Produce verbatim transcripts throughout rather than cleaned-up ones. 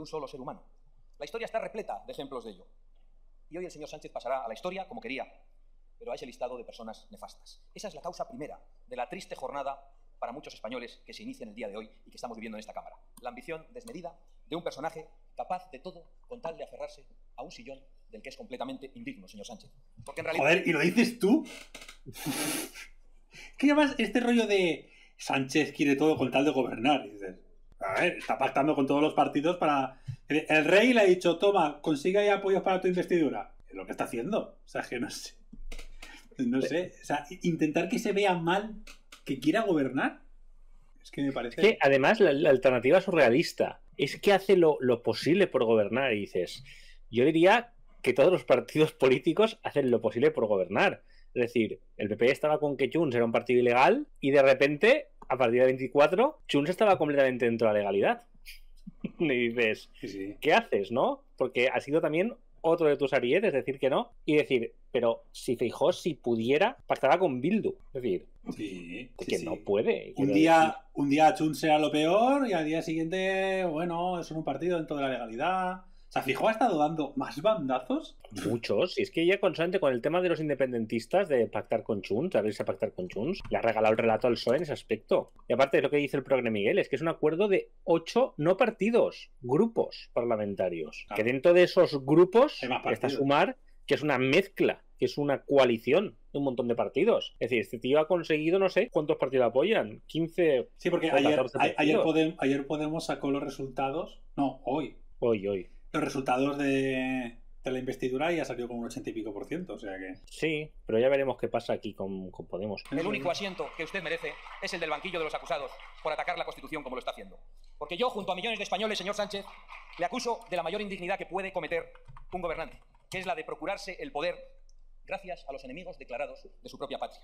de un solo ser humano. La historia está repleta de ejemplos de ello. Y hoy el señor Sánchez pasará a la historia como quería, pero a ese listado de personas nefastas. Esa es la causa primera de la triste jornada para muchos españoles que se inicia en el día de hoy y que estamos viviendo en esta Cámara. La ambición desmedida de un personaje capaz de todo con tal de aferrarse a un sillón del que es completamente indigno, señor Sánchez. Porque en realidad... Joder, ¿y lo dices tú? ¿Qué más este rollo de Sánchez quiere todo con tal de gobernar? Dices, a ver, está pactando con todos los partidos para... El rey le ha dicho, toma, consigue apoyos para tu investidura. Es lo que está haciendo. O sea, que no sé. No sé. O sea, intentar que se vea mal... que quiera gobernar. Es que me parece... Es que, además, la, la alternativa surrealista es que hace lo, lo posible por gobernar. Y dices, yo diría que todos los partidos políticos hacen lo posible por gobernar. Es decir, el P P estaba con que Junts era un partido ilegal y de repente, a partir de veinticuatro, Junts estaba completamente dentro de la legalidad. Y dices, sí, sí. ¿Qué haces, no? Porque ha sido también otro de tus arietes decir que no y decir... Pero si Feijóo, si pudiera, pactaba con Bildu. Es decir, sí, que sí, no sí. puede. Un día, un día Junts era lo peor y al día siguiente, bueno, son un partido dentro de la legalidad. O sea, Feijóo ha estado dando más bandazos. Muchos. Y es que ya constante con el tema de los independentistas, de pactar con Junts, de abrirse a pactar con Junts, le ha regalado el relato al P S O E en ese aspecto. Y aparte de lo que dice el progre Miguel, es que es un acuerdo de ocho no partidos, grupos parlamentarios. Claro. Que dentro de esos grupos está Sumar... que es una mezcla, que es una coalición de un montón de partidos. Es decir, este tío ha conseguido, no sé, ¿cuántos partidos apoyan? ¿quince? Sí, porque ayer, a, ayer, Podem, ayer Podemos sacó los resultados... No, hoy. Hoy, hoy. Los resultados de, de la investidura y ha salido con un ochenta y pico por ciento, o sea que... Sí, pero ya veremos qué pasa aquí con, con Podemos. El único asiento que usted merece es el del banquillo de los acusados por atacar la Constitución como lo está haciendo. Porque yo, junto a millones de españoles, señor Sánchez, le acuso de la mayor indignidad que puede cometer un gobernante, que es la de procurarse el poder gracias a los enemigos declarados de su propia patria.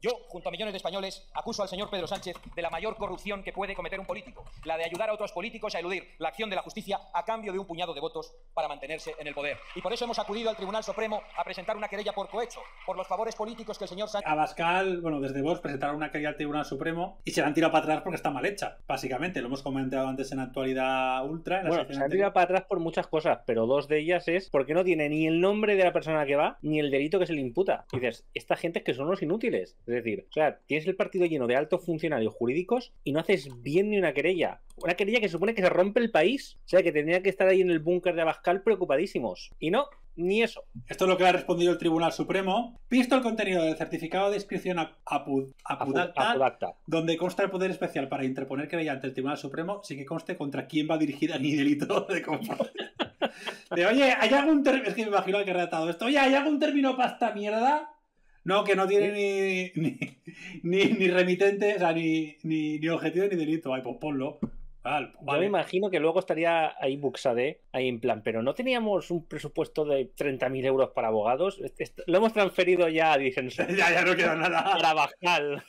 Yo, junto a millones de españoles, acuso al señor Pedro Sánchez de la mayor corrupción que puede cometer un político, la de ayudar a otros políticos a eludir la acción de la justicia a cambio de un puñado de votos para mantenerse en el poder. Y por eso hemos acudido al Tribunal Supremo a presentar una querella por cohecho, por los favores políticos que el señor Sánchez... Abascal, bueno, desde Vox presentaron una querella al Tribunal Supremo y se la han tirado para atrás porque está mal hecha, básicamente. Lo hemos comentado antes en Actualidad Ultra. En la bueno, se han tirado para atrás por muchas cosas, pero dos de ellas es porque no tiene ni el nombre de la persona que va, ni el delito que se le imputa. Y dices, esta gente es que son los inútiles. Es decir, o sea, tienes el partido lleno de altos funcionarios jurídicos y no haces bien ni una querella. Una querella que se supone que se rompe el país. O sea, que tendría que estar ahí en el búnker de Abascal preocupadísimos. Y no, ni eso. Esto es lo que le ha respondido el Tribunal Supremo. Visto el contenido del certificado de inscripción apudacta, donde consta el poder especial para interponer querella ante el Tribunal Supremo, sí que conste contra quién va dirigida ni delito de compra. De, oye, ¿hay algún término? Es que me imagino que he relatado esto. Oye, ¿hay algún término para esta mierda? No, que no tiene ni, ni, ni, ni remitente, o sea, ni, ni, ni objetivo ni delito. Ay, pues ponlo. Vale, vale. Yo me imagino que luego estaría ahí Buxade, ahí en plan, pero no teníamos un presupuesto de treinta mil euros para abogados. Lo hemos transferido ya, dicen. ya, ya no queda nada. Para Abascal.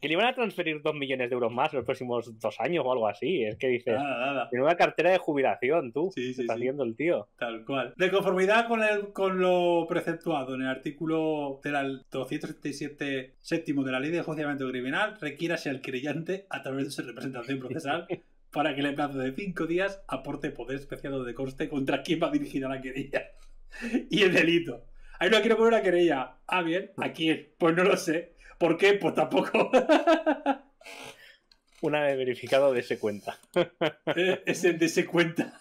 Que le iban a transferir dos millones de euros más en los próximos dos años o algo así. Es que dices, nada, nada. Menuda cartera de jubilación, tú. Sí, sí, está sí. haciendo el tío. Tal cual. De conformidad con, el, con lo preceptuado en el artículo del doscientos setenta y siete séptimo de la Ley de Enjuiciamiento Criminal, requiérase al creyente a través de su representación procesal para que en el plazo de cinco días aporte poder especial de coste contra quien va dirigida la querella y el delito. Ahí no quiero poner una querella. Ah, bien, ¿a quién? Pues no lo sé. ¿Por qué? Pues tampoco. Una vez verificado, dése cuenta. Eh, es el dése cuenta.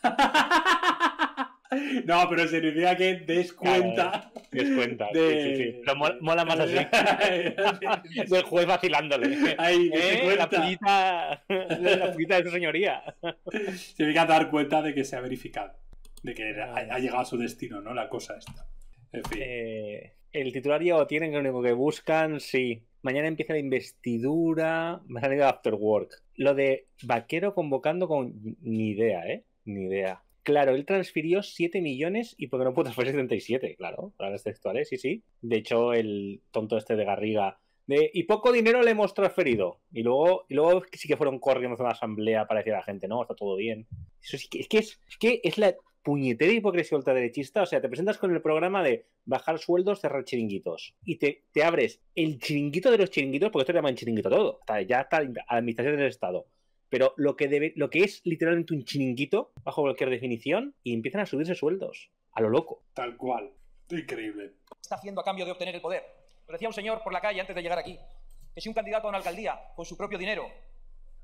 No, pero significa que descuenta. Claro, descuenta, de... sí, sí, sí. Pero mola, mola más así. El juez vacilándole. Ahí, ¿eh? La pullita, la pullita de su señoría. Significa dar cuenta de que se ha verificado, de que ha, ha llegado a su destino, ¿no? La cosa esta. En fin. Eh, el titular ya lo tienen, que lo único que buscan, sí. Mañana empieza la investidura. Me ha salido After Work. Lo de Vaquero convocando con... Ni idea, ¿eh? Ni idea. Claro, él transfirió siete millones y porque no pudo transferir setenta y siete, claro, palabras textuales, sí, sí. De hecho, el tonto este de Garriga, de, y poco dinero le hemos transferido. Y luego, y luego sí que fueron corriendo a la asamblea para decir a la gente, no, está todo bien. Eso sí que es, que es, es, que es la puñetera hipocresía ultraderechista. O sea, te presentas con el programa de bajar sueldos, cerrar chiringuitos. Y te, te abres el chiringuito de los chiringuitos, porque esto le llaman chiringuito todo. Hasta ya está a la administración del Estado. Pero lo que, debe, lo que es literalmente un chiringuito, bajo cualquier definición, y empiezan a subirse sueldos, a lo loco. Tal cual. Increíble. ¿Qué está haciendo a cambio de obtener el poder? Lo decía un señor por la calle antes de llegar aquí, que si un candidato a una alcaldía, con su propio dinero,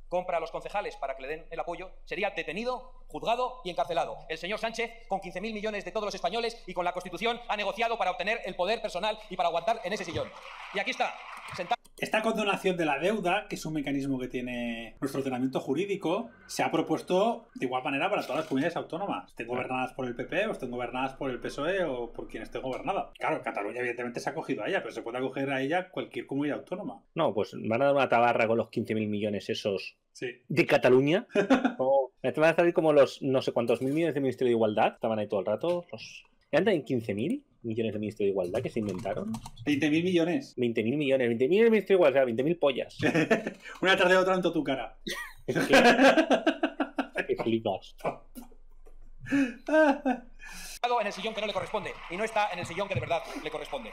compra a los concejales para que le den el apoyo, sería detenido, juzgado y encarcelado. El señor Sánchez, con quince mil millones de todos los españoles y con la Constitución, ha negociado para obtener el poder personal y para aguantar en ese sillón. Y aquí está, sentado. Esta condonación de la deuda, que es un mecanismo que tiene nuestro ordenamiento jurídico, se ha propuesto de igual manera para todas las comunidades autónomas. Estén gobernadas por el P P o estén gobernadas por el P S O E o por quien esté gobernada. Claro, Cataluña evidentemente se ha acogido a ella, pero se puede acoger a ella cualquier comunidad autónoma. No, pues van a dar una tabarra con los quince mil millones esos. Sí. ¿De Cataluña? O me van a salir como los no sé cuántos mil millones de Ministerio de Igualdad. Estaban ahí todo el rato. Los... ¿Andan en quince mil millones de Ministerio de Igualdad que se inventaron? veinte mil millones. veinte mil millones. veinte mil millones de Ministerio de Igualdad. veinte mil pollas. Una tarde de otra en toda tu cara. Es que... Qué flipas. En el sillón que no le corresponde. Y no está en el sillón que de verdad le corresponde.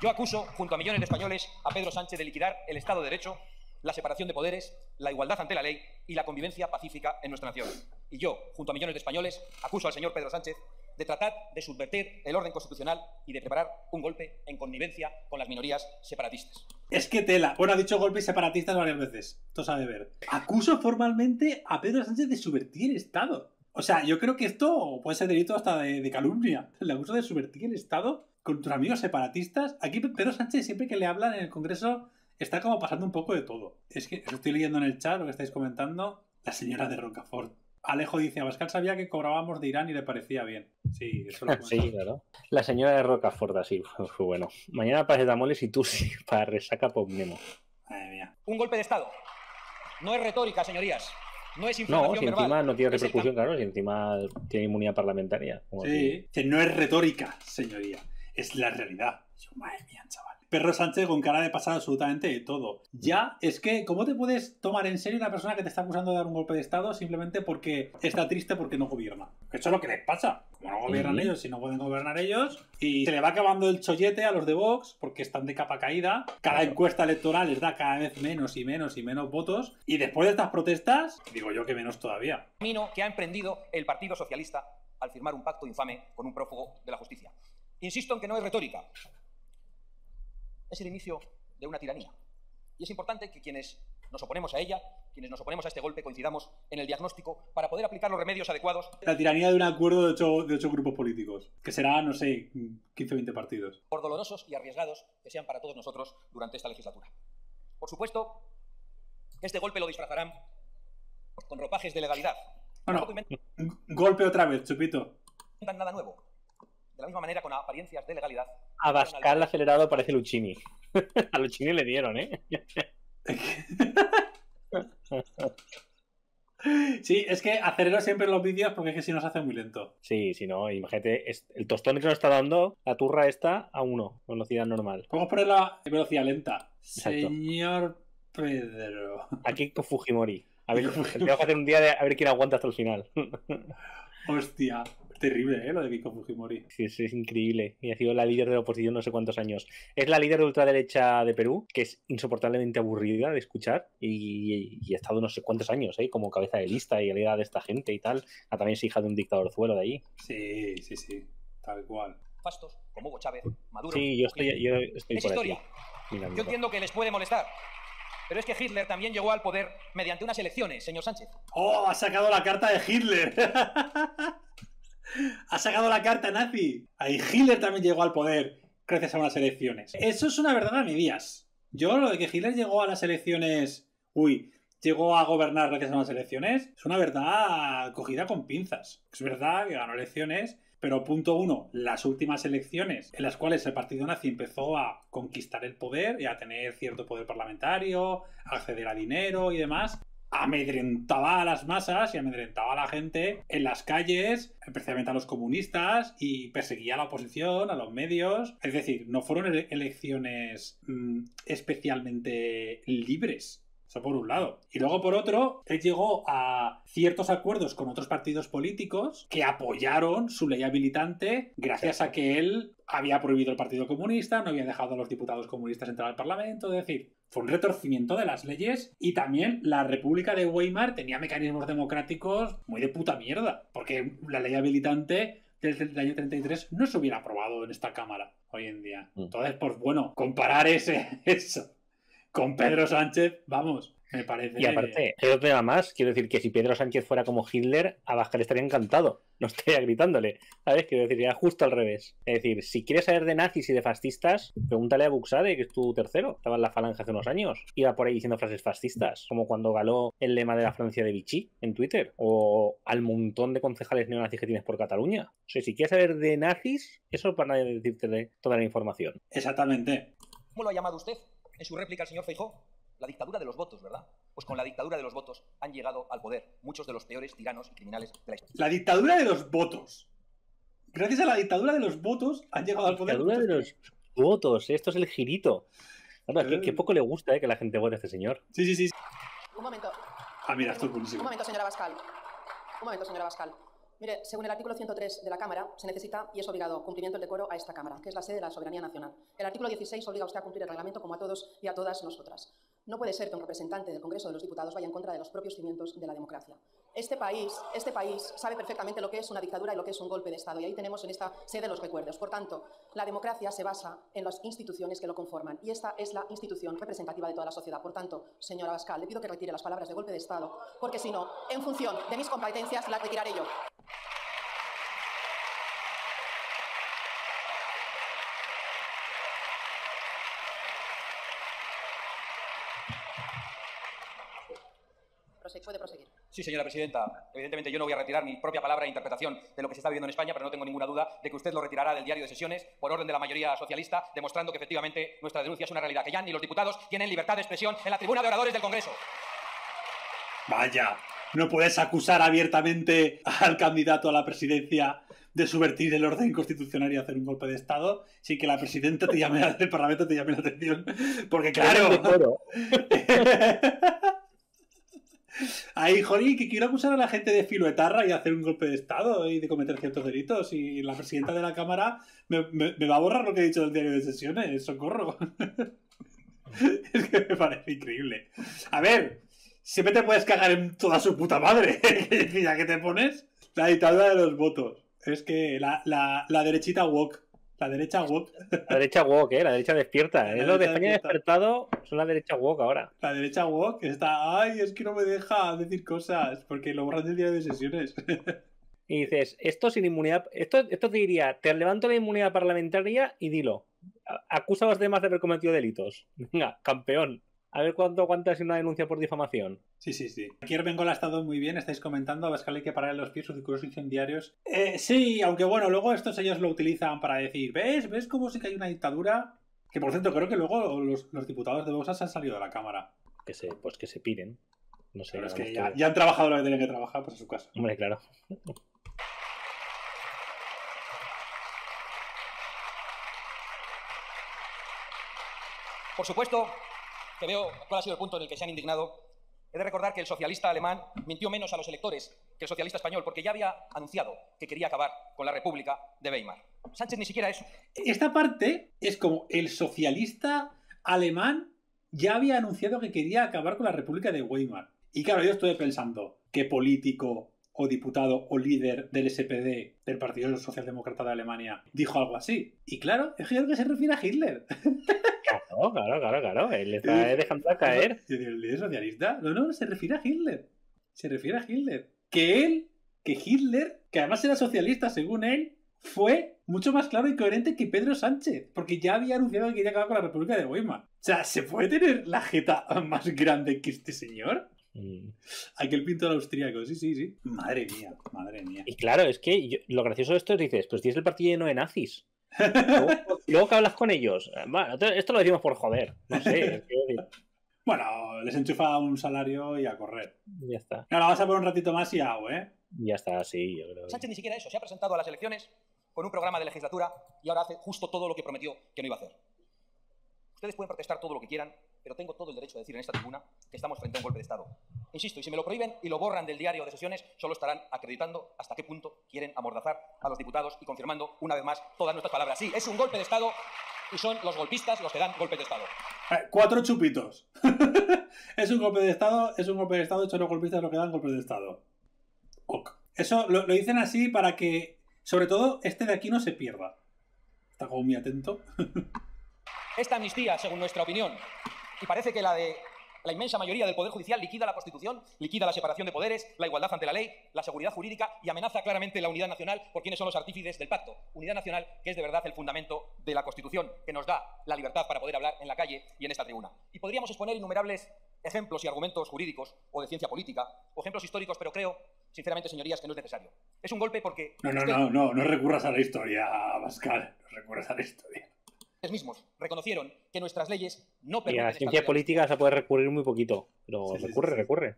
Yo acuso, junto a millones de españoles, a Pedro Sánchez de liquidar el Estado de Derecho, la separación de poderes, la igualdad ante la ley y la convivencia pacífica en nuestra nación. Y yo, junto a millones de españoles, acuso al señor Pedro Sánchez de tratar de subvertir el orden constitucional y de preparar un golpe en connivencia con las minorías separatistas. Es que tela. Bueno, ha dicho golpes separatistas varias veces. Esto sabe ver. Acuso formalmente a Pedro Sánchez de subvertir el Estado. O sea, yo creo que esto puede ser delito hasta de, de calumnia. El acuso de subvertir el Estado contra amigos separatistas. Aquí Pedro Sánchez, siempre que le hablan en el Congreso... Está como pasando un poco de todo. Es que os estoy leyendo en el chat lo que estáis comentando. La señora de Rocaforta. Alejo dice, Abascal sabía que cobrábamos de Irán y le parecía bien. Sí, eso lo comentaba. Sí, claro. La señora de Rocaforta, sí, fue bueno. Mañana paracetamoles y tú sí, para resaca pomnemo. Madre mía. Un golpe de Estado. No es retórica, señorías. No es información. No, si encima verbal, no tiene repercusión, claro, si encima tiene inmunidad parlamentaria. Como sí, que no es retórica, señoría. Es la realidad. Yo, madre mía, chaval. Pedro Sánchez con cara de pasar absolutamente de todo. Ya, es que, ¿cómo te puedes tomar en serio una persona que te está acusando de dar un golpe de Estado simplemente porque está triste porque no gobierna? Eso es lo que les pasa. Como no gobiernan mm-hmm. ellos, si no pueden gobernar ellos, y se le va acabando el chollete a los de Vox porque están de capa caída. Cada claro. encuesta electoral les da cada vez menos y menos y menos votos. Y después de estas protestas, digo yo que menos todavía. El camino que ha emprendido el Partido Socialista al firmar un pacto infame con un prófugo de la justicia. Insisto en que no es retórica. Es el inicio de una tiranía. Y es importante que quienes nos oponemos a ella, quienes nos oponemos a este golpe, coincidamos en el diagnóstico para poder aplicar los remedios adecuados. La tiranía de un acuerdo de ocho, de ocho grupos políticos, que será, no sé, quince o veinte partidos. Por dolorosos y arriesgados que sean para todos nosotros durante esta legislatura. Por supuesto, este golpe lo disfrazarán con ropajes de legalidad. No, no. Golpe otra vez, chupito. No dan nada nuevo. De la misma manera, con apariencias de legalidad... Abascal acelerado parece Luchini. A Luchini le dieron, ¿eh? Sí, es que acelero siempre los vídeos porque es que si no se hace muy lento. Sí, si no, imagínate, es, el tostón que nos está dando, la turra está a uno, velocidad normal. Vamos a ponerla en velocidad lenta. Exacto. Señor Pedro... Aquí con Fujimori. A ver, vamos a hacer un día de a ver quién aguanta hasta el final. Hostia, terrible, ¿eh? Lo de Keiko Fujimori. Sí, sí, es increíble. Y ha sido la líder de la oposición no sé cuántos años. Es la líder de ultraderecha de Perú, que es insoportablemente aburrida de escuchar y, y, y ha estado no sé cuántos años, ¿eh? Como cabeza de lista y aliada de esta gente y tal. Ah, también es hija de un dictadorzuelo de allí. Sí, sí, sí, tal cual. Fastos, como Hugo Chávez, Maduro... Sí, yo estoy, yo estoy es por historia. Aquí. Mira, yo entiendo que les puede molestar. Pero es que Hitler también llegó al poder mediante unas elecciones, señor Sánchez. ¡Oh! Ha sacado la carta de Hitler. Ha sacado la carta nazi. Ahí Hitler también llegó al poder gracias a unas elecciones. Eso es una verdad a medias. Yo lo de que Hitler llegó a las elecciones... Uy, llegó a gobernar gracias a unas elecciones. Es una verdad cogida con pinzas. Es verdad que ganó elecciones... Pero punto uno, las últimas elecciones en las cuales el partido nazi empezó a conquistar el poder y a tener cierto poder parlamentario, a acceder a dinero y demás, amedrentaba a las masas y amedrentaba a la gente en las calles, especialmente a los comunistas, y perseguía a la oposición, a los medios. Es decir, no fueron ele- elecciones mmm, especialmente libres. Eso por un lado. Y luego por otro, él llegó a ciertos acuerdos con otros partidos políticos que apoyaron su ley habilitante gracias a que él había prohibido el Partido Comunista, no había dejado a los diputados comunistas entrar al Parlamento, es decir, fue un retorcimiento de las leyes. Y también la República de Weimar tenía mecanismos democráticos muy de puta mierda, porque la ley habilitante del año treinta y tres no se hubiera aprobado en esta Cámara hoy en día. Entonces, pues bueno, comparar ese eso con Pedro Sánchez, vamos, me parece... Y aparte, hay otro tema más, quiero decir que si Pedro Sánchez fuera como Hitler, Abascal estaría encantado, no estaría gritándole, ¿sabes? Quiero decir, era justo al revés. Es decir, si quieres saber de nazis y de fascistas, pregúntale a Buxade, que es tu tercero, estaba en la falange hace unos años, iba por ahí diciendo frases fascistas, como cuando galó el lema de la Francia de Vichy en Twitter, o al montón de concejales neonazis que tienes por Cataluña. O sea, si quieres saber de nazis, eso para nadie decirte toda la información. Exactamente. ¿Cómo lo ha llamado usted? En su réplica, el señor Feijóo, la dictadura de los votos, ¿verdad? Pues con la dictadura de los votos han llegado al poder muchos de los peores tiranos y criminales de la historia. La dictadura de los votos. Gracias a la dictadura de los votos han llegado al poder. La dictadura de los votos. Esto es el girito. Ahora, que, que poco le gusta eh, que la gente vote a este señor. Sí, sí, sí. Un momento. Ah, mira, esto es buenísimo. Un momento, señora Abascal. Un momento, señora Abascal. Mire, según el artículo ciento tres de la Cámara, se necesita y es obligado cumplimiento del decoro a esta Cámara, que es la sede de la soberanía nacional. El artículo dieciséis obliga a usted a cumplir el reglamento como a todos y a todas nosotras. No puede ser que un representante del Congreso de los Diputados vaya en contra de los propios cimientos de la democracia. Este país, este país sabe perfectamente lo que es una dictadura y lo que es un golpe de Estado, y ahí tenemos en esta sede los recuerdos. Por tanto, la democracia se basa en las instituciones que lo conforman, y esta es la institución representativa de toda la sociedad. Por tanto, señora Abascal, le pido que retire las palabras de golpe de Estado, porque si no, en función de mis competencias, las retiraré yo. ¿Puede proseguir? Sí, señora presidenta. Evidentemente yo no voy a retirar mi propia palabra e interpretación de lo que se está viviendo en España, pero no tengo ninguna duda de que usted lo retirará del diario de sesiones por orden de la mayoría socialista, demostrando que efectivamente nuestra denuncia es una realidad, que ya ni los diputados tienen libertad de expresión en la tribuna de oradores del Congreso. Vaya, no puedes acusar abiertamente al candidato a la presidencia de subvertir el orden constitucional y hacer un golpe de Estado sin que la presidenta te llame al Parlamento, te llame la atención, porque claro... Ahí, jolín, que quiero acusar a la gente de filoetarra y hacer un golpe de Estado y de cometer ciertos delitos, y la presidenta de la Cámara me, me, me va a borrar lo que he dicho del diario de sesiones, socorro. Es que me parece increíble. A ver, siempre te puedes cagar en toda su puta madre, ¿eh? Ya que te pones la dictadura de los votos. Es que la, la, la derechita woke. La derecha woke. La derecha woke, ¿eh? La derecha despierta. Es lo de España despertado, son la derecha woke ahora. La derecha woke está... Ay, es que no me deja decir cosas porque lo borran del día de sesiones. Y dices, esto sin inmunidad... Esto, esto te diría, te levanto la inmunidad parlamentaria y dilo. Acusa a los demás de haber cometido delitos. Venga, campeón. A ver cuánto aguantas una denuncia por difamación. Sí, sí, sí. Aquí Bengola ha estado muy bien. Estáis comentando, Abascal hay que parar en los pies, sus discursos son diarios. Eh, sí, aunque bueno, luego estos ellos lo utilizan para decir, ¿ves? ¿Ves cómo sí que hay una dictadura? Que por cierto, creo que luego los, los diputados de Bosa se han salido de la Cámara. Que se, pues que se piren. No sé. Pero es que ya, ya han trabajado lo que tenían que trabajar, pues a su casa. Hombre, claro. Por supuesto... que veo cuál ha sido el punto en el que se han indignado, he de recordar que el socialista alemán mintió menos a los electores que el socialista español, porque ya había anunciado que quería acabar con la República de Weimar. Sánchez ni siquiera eso. Esta parte es como el socialista alemán ya había anunciado que quería acabar con la República de Weimar. Y claro, yo estoy pensando que político o diputado o líder del S P D, del Partido Socialdemócrata de Alemania, dijo algo así. Y claro, es que se refiere a Hitler. Claro, claro, claro, claro. Él está dejando caer. ¿El líder socialista? No, no, se refiere a Hitler. Se refiere a Hitler. Que él, que Hitler, que además era socialista según él, fue mucho más claro y coherente que Pedro Sánchez, porque ya había anunciado que quería acabar con la República de Weimar. O sea, ¿se puede tener la jeta más grande que este señor? Mm. Aquel pintor austríaco, sí, sí, sí. Madre mía, madre mía. Y claro, es que yo, lo gracioso de esto es dices, pues tienes el partido lleno de nazis. Luego, luego que hablas con ellos. Bueno, esto lo decimos por joder. No sé. Bueno, les enchufa un salario y a correr. Ya está. Ahora vas a por un ratito más y hago, ¿eh? Ya está, sí, yo creo. Que... Sánchez ni siquiera eso. Se ha presentado a las elecciones con un programa de legislatura y ahora hace justo todo lo que prometió que no iba a hacer. Ustedes pueden protestar todo lo que quieran, pero tengo todo el derecho a decir en esta tribuna que estamos frente a un golpe de Estado. Insisto, y si me lo prohíben y lo borran del diario de sesiones, solo estarán acreditando hasta qué punto quieren amordazar a los diputados y confirmando una vez más todas nuestras palabras. Sí, es un golpe de Estado y son los golpistas los que dan golpes de Estado. Eh, cuatro chupitos. Es un golpe de Estado, es un golpe de Estado, son los golpistas los que dan golpes de Estado. Ok. Eso lo, lo dicen así para que, sobre todo, este de aquí no se pierda. Está como muy atento. Esta amnistía, según nuestra opinión, y parece que la de la inmensa mayoría del Poder Judicial, liquida la Constitución, liquida la separación de poderes, la igualdad ante la ley, la seguridad jurídica y amenaza claramente la unidad nacional por quienes son los artífices del pacto. Unidad nacional que es de verdad el fundamento de la Constitución, que nos da la libertad para poder hablar en la calle y en esta tribuna. Y podríamos exponer innumerables ejemplos y argumentos jurídicos o de ciencia política, o ejemplos históricos, pero creo, sinceramente, señorías, que no es necesario. Es un golpe porque... No, no, no, no, no recurras a la historia, Abascal. No recurras a la historia. Mismos reconocieron que nuestras leyes no permiten... Y a la ciencia política se puede recurrir muy poquito, pero sí, recurre, sí, sí. recurre.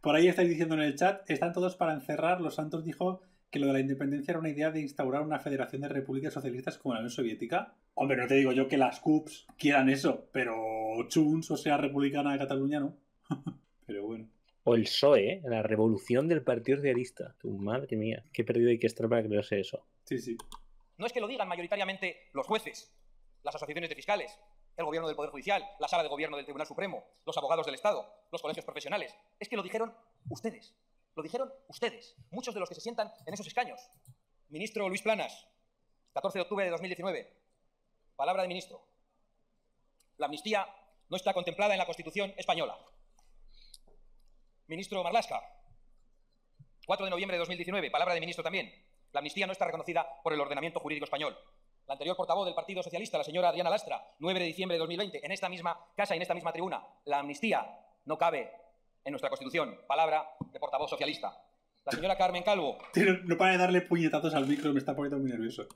Por ahí estáis diciendo en el chat, están todos para encerrar. Los Santos dijo que lo de la independencia era una idea de instaurar una federación de repúblicas socialistas como la Unión Soviética. Hombre, no te digo yo que las C U Ps quieran eso, pero Junts, o sea, Republicana de Cataluña, no. Pero bueno. O el P S O E, la revolución del Partido Socialista. Tu madre mía, qué perdido hay que estar para creerse eso. Sí, sí. No es que lo digan mayoritariamente los jueces, las asociaciones de fiscales, el gobierno del Poder Judicial, la sala de gobierno del Tribunal Supremo, los abogados del Estado, los colegios profesionales. Es que lo dijeron ustedes, lo dijeron ustedes, muchos de los que se sientan en esos escaños. Ministro Luis Planas, catorce de octubre de dos mil diecinueve, palabra de ministro. La amnistía no está contemplada en la Constitución española. Ministro Marlaska, cuatro de noviembre de dos mil diecinueve, palabra de ministro también. La amnistía no está reconocida por el ordenamiento jurídico español. La anterior portavoz del Partido Socialista, la señora Adriana Lastra, nueve de diciembre de dos mil veinte, en esta misma casa y en esta misma tribuna. La amnistía no cabe en nuestra Constitución. Palabra de portavoz socialista. La señora Carmen Calvo. Tío, no para de darle puñetazos al micro, me está poniendo muy nervioso.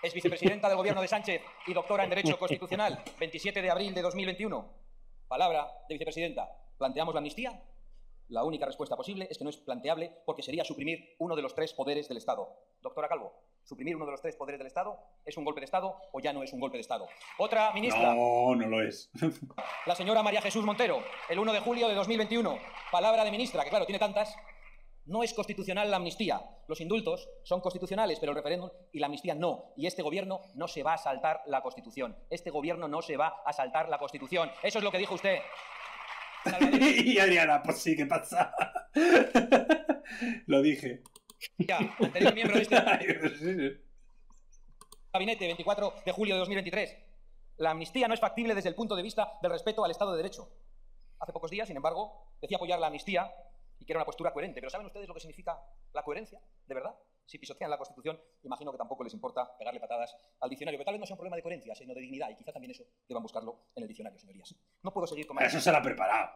Es vicepresidenta del gobierno de Sánchez y doctora en Derecho Constitucional, veintisiete de abril de dos mil veintiuno. Palabra de vicepresidenta. ¿Planteamos la amnistía? La única respuesta posible es que no es planteable porque sería suprimir uno de los tres poderes del Estado. Doctora Calvo. ¿Suprimir uno de los tres poderes del Estado es un golpe de Estado o ya no es un golpe de Estado? Otra ministra... No, no lo es. La señora María Jesús Montero, el uno de julio de dos mil veintiuno. Palabra de ministra, que claro, tiene tantas. No es constitucional la amnistía. Los indultos son constitucionales, pero el referéndum y la amnistía no. Y este gobierno no se va a saltar la Constitución. Este gobierno no se va a saltar la Constitución. Eso es lo que dijo usted. Y Adriana, pues sí, ¿qué pasa? Lo dije. Ya, anterior miembro de este gabinete, veinticuatro de julio de dos mil veintitrés. La amnistía no es factible desde el punto de vista del respeto al Estado de Derecho. Hace pocos días, sin embargo, decía apoyar la amnistía y que era una postura coherente. Pero ¿saben ustedes lo que significa la coherencia? ¿De verdad? Si pisotean la Constitución, imagino que tampoco les importa pegarle patadas al diccionario. Pero tal vez no sea un problema de coherencia, sino de dignidad. Y quizá también eso deban buscarlo en el diccionario, señorías. No puedo seguir con más... Eso se la ha preparado.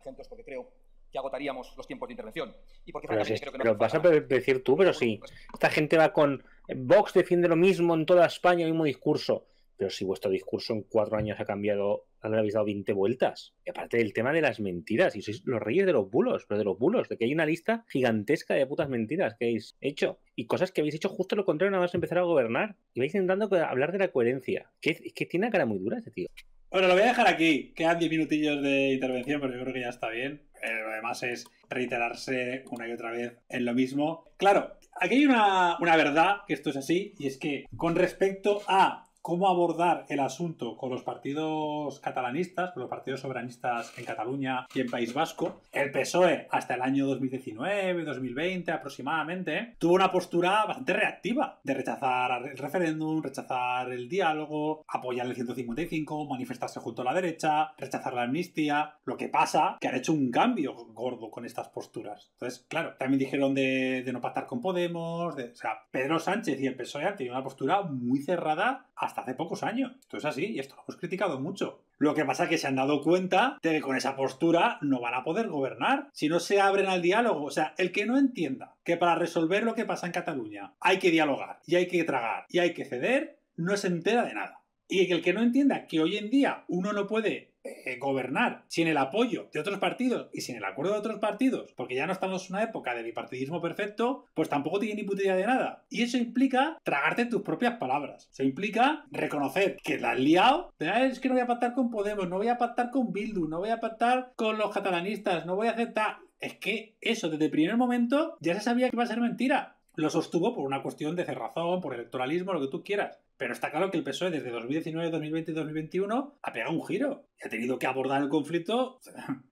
Ejemplos, porque creo... que agotaríamos los tiempos de intervención. Y porque pero francamente, sí, creo que no... Pero vas a decir tú, pero sí. Esta gente va con... Vox defiende lo mismo en toda España, el mismo discurso. Pero si vuestro discurso en cuatro años ha cambiado, han revisado veinte vueltas. Y aparte del tema de las mentiras, y sois los reyes de los bulos, pero de los bulos, de que hay una lista gigantesca de putas mentiras que habéis hecho. Y cosas que habéis hecho justo lo contrario nada más empezar a gobernar. Y vais intentando hablar de la coherencia. Que, que tiene una cara muy dura ese tío. Bueno, lo voy a dejar aquí. Quedan diez minutillos de intervención, pero yo creo que ya está bien. Eh, lo demás es reiterarse una y otra vez en lo mismo. Claro, aquí hay una, una verdad, que esto es así, y es que con respecto a cómo abordar el asunto con los partidos catalanistas, con los partidos soberanistas en Cataluña y en País Vasco, el P S O E hasta el año dos mil diecinueve, dos mil veinte aproximadamente, tuvo una postura bastante reactiva de rechazar el referéndum, rechazar el diálogo, apoyar el ciento cincuenta y cinco, manifestarse junto a la derecha, rechazar la amnistía. Lo que pasa que han hecho un cambio gordo con estas posturas. Entonces, claro, también dijeron de, de no pactar con Podemos, de, o sea, Pedro Sánchez y el P S O E han tenido una postura muy cerrada hasta hace pocos años. Esto es así y esto lo hemos criticado mucho. Lo que pasa es que se han dado cuenta de que con esa postura no van a poder gobernar si no se abren al diálogo. O sea, el que no entienda que para resolver lo que pasa en Cataluña hay que dialogar y hay que tragar y hay que ceder, no se entera de nada. Y el que no entienda que hoy en día uno no puede eh, gobernar sin el apoyo de otros partidos y sin el acuerdo de otros partidos, porque ya no estamos en una época de bipartidismo perfecto, pues tampoco tiene ni puta idea de nada. Y eso implica tragarte tus propias palabras. Eso implica reconocer que la has liado. De, ah, es que no voy a pactar con Podemos, no voy a pactar con Bildu, no voy a pactar con los catalanistas, no voy a aceptar... Es que eso desde el primer momento ya se sabía que iba a ser mentira. Lo sostuvo por una cuestión de cerrazón, por electoralismo, lo que tú quieras. Pero está claro que el P S O E desde dos mil diecinueve, dos mil veinte y dos mil veintiuno ha pegado un giro. Y ha tenido que abordar el conflicto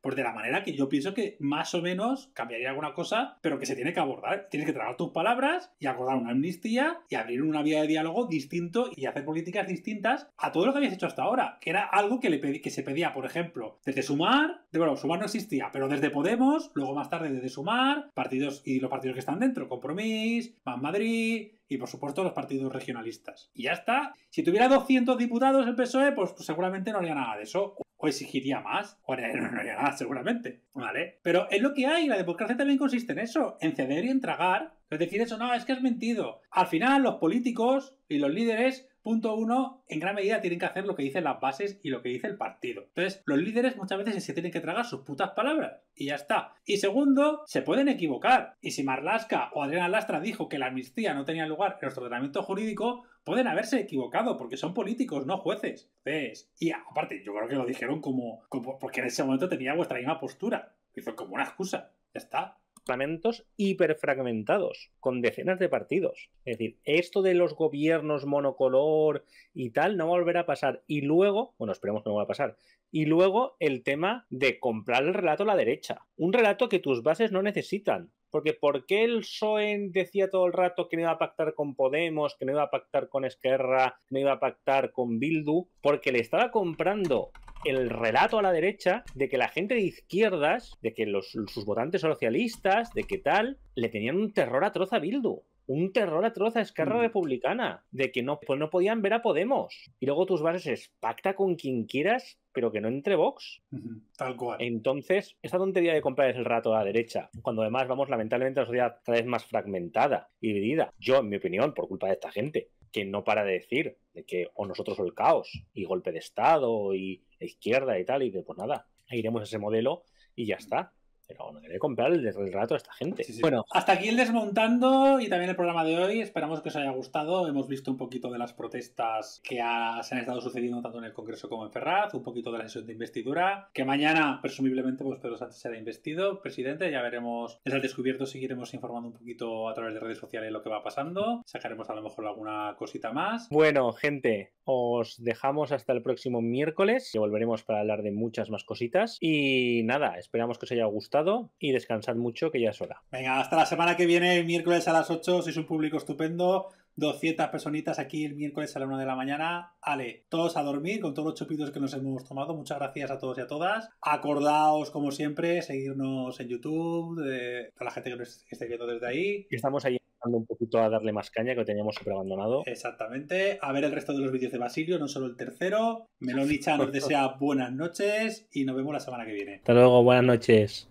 pues de la manera que yo pienso que más o menos cambiaría alguna cosa, pero que se tiene que abordar. Tienes que tragar tus palabras y acordar una amnistía y abrir una vía de diálogo distinto y hacer políticas distintas a todo lo que habías hecho hasta ahora. Que era algo que, le pedí, que se pedía, por ejemplo, desde Sumar. De, bueno, Sumar no existía, pero desde Podemos, luego más tarde desde Sumar, partidos y los partidos que están dentro, Compromís, Más Madrid... Y, por supuesto, los partidos regionalistas. Y ya está. Si tuviera doscientos diputados el P S O E, pues, pues seguramente no haría nada de eso. O exigiría más. O haría, no, no haría nada, seguramente. ¿Vale? Pero es lo que hay. La democracia también consiste en eso. En ceder y en tragar. Es decir, eso no, es que has mentido. Al final, los políticos y los líderes... Punto uno, en gran medida tienen que hacer lo que dicen las bases y lo que dice el partido. Entonces, los líderes muchas veces se tienen que tragar sus putas palabras. Y ya está. Y segundo, se pueden equivocar. Y si Marlaska o Adriana Lastra dijo que la amnistía no tenía lugar en nuestro ordenamiento jurídico, pueden haberse equivocado porque son políticos, no jueces. Entonces, y aparte, yo creo que lo dijeron como, como porque en ese momento tenía vuestra misma postura. Hizo como una excusa. Ya está. Parlamentos hiperfragmentados, con decenas de partidos. Es decir, esto de los gobiernos monocolor y tal no volverá a pasar. Y luego, bueno, esperemos que no vuelva a pasar. Y luego el tema de comprar el relato a la derecha. Un relato que tus bases no necesitan. Porque ¿por qué el P S O E decía todo el rato que no iba a pactar con Podemos, que no iba a pactar con Esquerra, que no iba a pactar con Bildu? Porque le estaba comprando el relato a la derecha de que la gente de izquierdas, de que los, sus votantes socialistas, de que tal, le tenían un terror atroz a Bildu. Un terror atroz a Esquerra Republicana, de que no, pues no podían ver a Podemos. Y luego tus bases es, pacta con quien quieras, pero que no entre Vox. Uh-huh. Tal cual. Entonces, esta tontería de comprar es el rato a la derecha, cuando además vamos lamentablemente a una sociedad cada vez más fragmentada y dividida. Yo, en mi opinión, por culpa de esta gente, que no para de decir de que o nosotros o el caos, y golpe de Estado, y la izquierda y tal, y de pues nada, iremos a ese modelo y ya está. Pero no quería comprar el, el rato a esta gente. Sí, sí. Bueno, hasta aquí el Desmontando y también el programa de hoy. Esperamos que os haya gustado. Hemos visto un poquito de las protestas que ha, se han estado sucediendo tanto en el Congreso como en Ferraz, un poquito de la sesión de investidura, que mañana, presumiblemente, pues Pedro Sánchez será investido presidente. Ya veremos, es al descubierto, seguiremos informando un poquito a través de redes sociales lo que va pasando. Sacaremos a lo mejor alguna cosita más. Bueno, gente, os dejamos hasta el próximo miércoles, que volveremos para hablar de muchas más cositas. Y nada, esperamos que os haya gustado. Y descansad mucho, que ya es hora. Venga, hasta la semana que viene, el miércoles a las ocho. Sois un público estupendo. doscientas personitas aquí el miércoles a la una de la mañana. Ale, todos a dormir con todos los chupitos que nos hemos tomado. Muchas gracias a todos y a todas. Acordaos, como siempre, seguirnos en YouTube, eh, a la gente que nos esté viendo desde ahí. Estamos ahí un poquito a darle más caña, que lo teníamos súper abandonado. Exactamente. A ver el resto de los vídeos de Basilio, no solo el tercero. Melonicha nos desea buenas noches y nos vemos la semana que viene. Hasta luego, buenas noches.